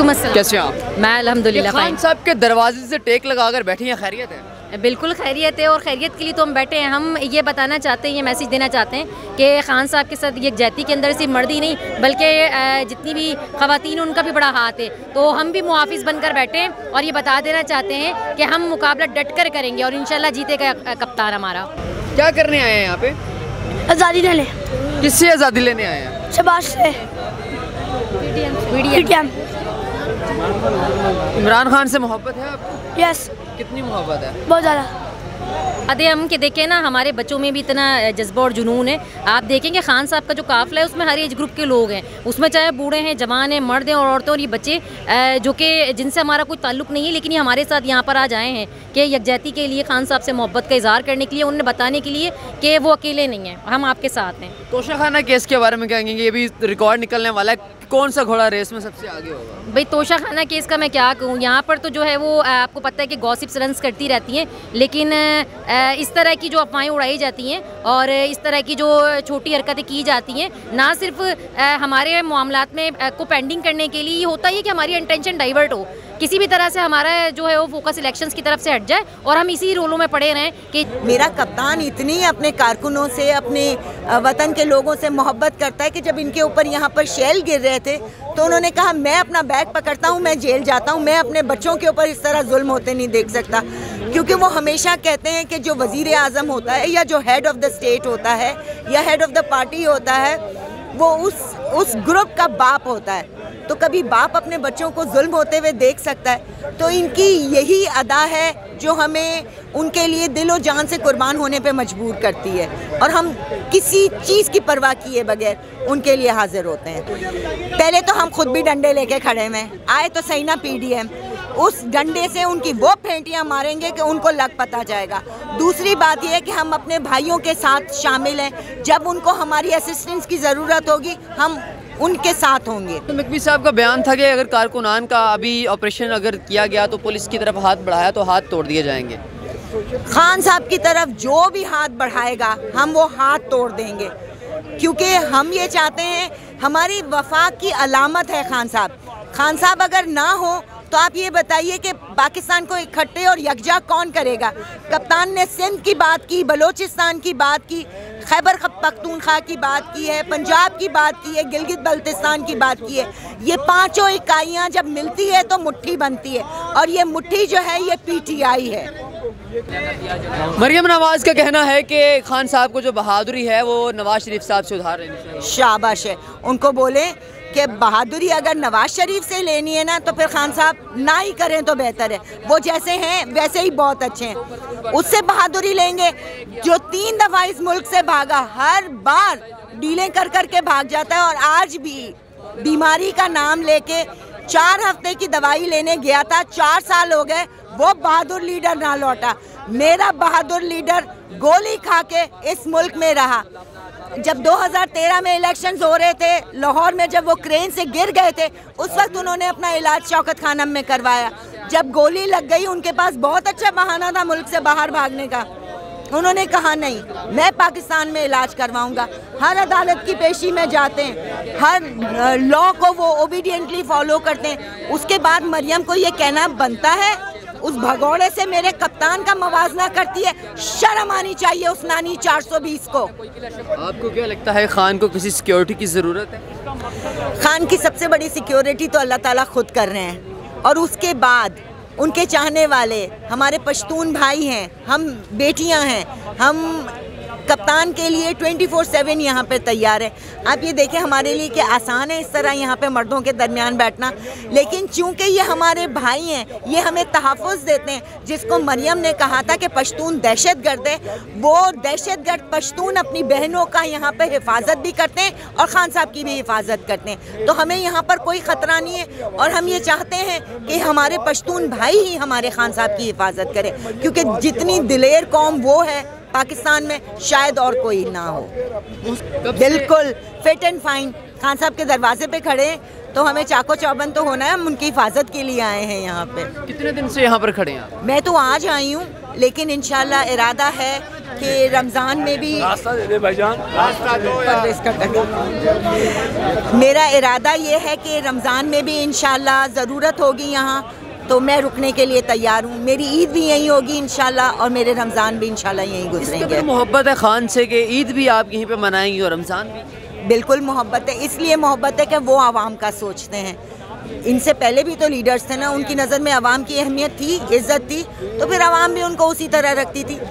कैसे आप? मैं अल्हम्दुलिल्लाह। खान साहब के दरवाजे से टेक लगा कर बैठी हैं, खैरियत है? बिल्कुल खैरियत है और खैरियत के लिए तो हम बैठे हैं। हम ये बताना चाहते हैं, ये मैसेज देना चाहते हैं कि खान साहब के साथ यकजहती के अंदर सिर्फ मर्द ही नहीं बल्कि जितनी भी ख़वातीन उनका भी बड़ा हाथ है। तो हम भी मुहाफिज़ बनकर बैठे हैं और ये बता देना चाहते हैं कि हम मुकाबला डट कर करेंगे और इंशाल्लाह जीतेगा कप्तान हमारा। क्या करने आए हैं यहाँ पे? आज़ादी लेने। किससे आज़ादी लेने आए हैं? शहबाज से। इमरान खान से मोहब्बत है आपको? यस। कितनी मोहब्बत है? बहुत ज़्यादा। अरे हम के देखें ना, हमारे बच्चों में भी इतना जज्बा और जुनून है। आप देखेंगे खान साहब का जो काफ़िला है उसमें हर एज ग्रुप के लोग हैं, उसमें चाहे बूढ़े हैं, जवान हैं, मर्द हैं और औरतें और ये बच्चे जो कि जिनसे हमारा कोई ताल्लुक नहीं है लेकिन ये हमारे साथ यहाँ पर आज आए हैं कि यकजहती के लिए, खान साहब से मोहब्बत का इजहार करने के लिए, उन्हें बताने के लिए कि वो अकेले नहीं हैं, हम आपके साथ हैं। तोशाखाना केस के बारे में कहेंगे, ये भी रिकॉर्ड निकलने वाला है, कौन सा घोड़ा रेस में सबसे आगे होगा? भाई तोशाखाना केस का मैं क्या कहूँ, यहाँ पर तो जो है वो आपको पता है कि गॉसिप्स रन्स करती रहती हैं लेकिन इस तरह की जो अफवाहें उड़ाई जाती हैं और इस तरह की जो छोटी हरकतें की जाती हैं ना सिर्फ हमारे मामलात में को पेंडिंग करने के लिए, ये होता है कि हमारी अटेंशन डाइवर्ट हो, किसी भी तरह से हमारा जो है वो फोकस इलेक्शंस की तरफ से हट जाए और हम इसी रोलों में पड़े रहें। कि मेरा कप्तान इतनी अपने कारकुनों से, अपने वतन के लोगों से मोहब्बत करता है कि जब इनके ऊपर यहाँ पर शेल गिर रहे थे तो उन्होंने कहा मैं अपना बैग पकड़ता हूँ, मैं जेल जाता हूँ, मैं अपने बच्चों के ऊपर इस तरह जुल्म होते नहीं देख सकता। क्योंकि वो हमेशा कहते हैं कि जो वज़ीर आज़म होता है या जो हेड ऑफ़ द स्टेट होता है या हेड ऑफ़ द पार्टी होता है वो उस ग्रुप का बाप होता है, तो कभी बाप अपने बच्चों को जुल्म होते हुए देख सकता है? तो इनकी यही अदा है जो हमें उनके लिए दिलो जान से कुर्बान होने पे मजबूर करती है और हम किसी चीज़ की परवाह किए बगैर उनके लिए हाजिर होते हैं। पहले तो हम खुद भी डंडे लेके खड़े हैं, आए तो सही ना PDM, उस डंडे से उनकी वो फेंटियाँ मारेंगे कि उनको लग पता जाएगा। दूसरी बात यह है कि हम अपने भाइयों के साथ शामिल हैं, जब उनको हमारी असिस्टेंस की ज़रूरत होगी हम उनके साथ होंगे। तो मकबी साहब का बयान था कि अगर कारकुनान का अभी ऑपरेशन अगर किया गया तो पुलिस की तरफ हाथ बढ़ाया तो हाथ तोड़ दिए जाएंगे। खान साहब की तरफ जो भी हाथ बढ़ाएगा हम वो हाथ तोड़ देंगे क्योंकि हम ये चाहते हैं, हमारी वफाक की अलामत है खान साहब। खान साहब अगर ना हो तो आप ये बताइए कि पाकिस्तान को इकट्ठे और यकजा कौन करेगा? कप्तान ने सिंध की बात की, बलोचिस्तान की बात की, खैबर पख्तूनख्वा की बात की है, पंजाब की बात की है, गिलगित बल्तिस्तान की बात की है। ये पांचों इकाइयां जब मिलती है तो मुट्ठी बनती है और ये मुट्ठी जो है ये PTI है। मरियम नवाज़ का कहना है कि खान साहब को जो बहादुरी है वो नवाज़ शरीफ साहब से उधार लेनी चाहिए। शाबाश है, उनको बोलें कि बहादुरी अगर नवाज़ शरीफ से लेनी है ना तो फिर खान साहब ना ही करें तो बेहतर है। वो जैसे हैं वैसे ही बहुत अच्छे हैं, उससे बहादुरी लेंगे। जो 3 दफ़ा इस मुल्क से भागा, हर बार डीलें कर कर के भाग जाता है और आज भी बीमारी का नाम लेके 4 हफ्ते की दवाई लेने गया था, 4 साल हो गए, वो बहादुर लीडर ना लौटा। मेरा बहादुर लीडर गोली खा के इस मुल्क में रहा। जब 2013 में इलेक्शंस हो रहे थे लाहौर में, जब वो क्रेन से गिर गए थे उस वक्त उन्होंने अपना इलाज शौकत खानम में करवाया। जब गोली लग गई उनके पास बहुत अच्छा बहाना था मुल्क से बाहर भागने का, उन्होंने कहा नहीं मैं पाकिस्तान में इलाज करवाऊंगा। हर अदालत की पेशी में जाते हैं, हर लॉ को वो ओबीडियंटली फॉलो करते हैं। उसके बाद मरियम को ये कहना बनता है, उस भगोड़े से मेरे कप्तान का मवाजना करती है, शर्म आनी चाहिए उस नानी 420 को। आपको क्या लगता है खान को किसी सिक्योरिटी की ज़रूरत है? खान की सबसे बड़ी सिक्योरिटी तो अल्लाह ताला खुद कर रहे हैं और उसके बाद उनके चाहने वाले हमारे पश्तून भाई हैं, हम बेटियां हैं, हम कप्तान के लिए 24/7 यहाँ पे तैयार है। आप ये देखें हमारे लिए क्या आसान है इस तरह यहाँ पे मर्दों के दरमियान बैठना, लेकिन चूंकि ये हमारे भाई हैं ये हमें तहफ़्फ़ुज़ देते हैं। जिसको मरियम ने कहा था कि पश्तून दहशतगर्द है, वो दहशतगर्द पश्तून अपनी बहनों का यहाँ पे हिफाजत भी करते हैं और ख़ान साहब की भी हिफाजत करते हैं। तो हमें यहाँ पर कोई ख़तरा नहीं है और हम ये चाहते हैं कि हमारे पश्तून भाई ही हमारे ख़ान साहब की हिफाजत करें क्योंकि जितनी दिलेर कौम वो है पाकिस्तान में शायद और कोई ना हो। बिल्कुल फिट एंड फाइन खान साहब के दरवाजे पे खड़े हैं तो हमें चाको चौबंद तो होना है, हम उनकी हिफाजत के लिए आए हैं यहाँ पे। कितने दिन से यहाँ पर खड़े हैं? मैं तो आज आई हूँ लेकिन इंशाल्लाह इरादा है कि रमज़ान में भी परवेज़ करता है। मेरा इरादा ये है कि रमज़ान में भी इंशाल्लाह ज़रूरत होगी यहाँ, तो मैं रुकने के लिए तैयार हूँ। मेरी ईद भी यहीं होगी इंशाल्लाह और मेरे रमज़ान भी इंशाल्लाह यहीं गुजरेंगे। मोहब्बत है खान से कि ईद भी आप यहीं पे मनाएंगी और रमज़ान भी? बिल्कुल मोहब्बत है, इसलिए मोहब्बत है कि वो आवाम का सोचते हैं। इनसे पहले भी तो लीडर्स थे ना, उनकी नज़र में आवाम की अहमियत थी, इज़्ज़त थी, तो फिर आवाम भी उनको उसी तरह रखती थी।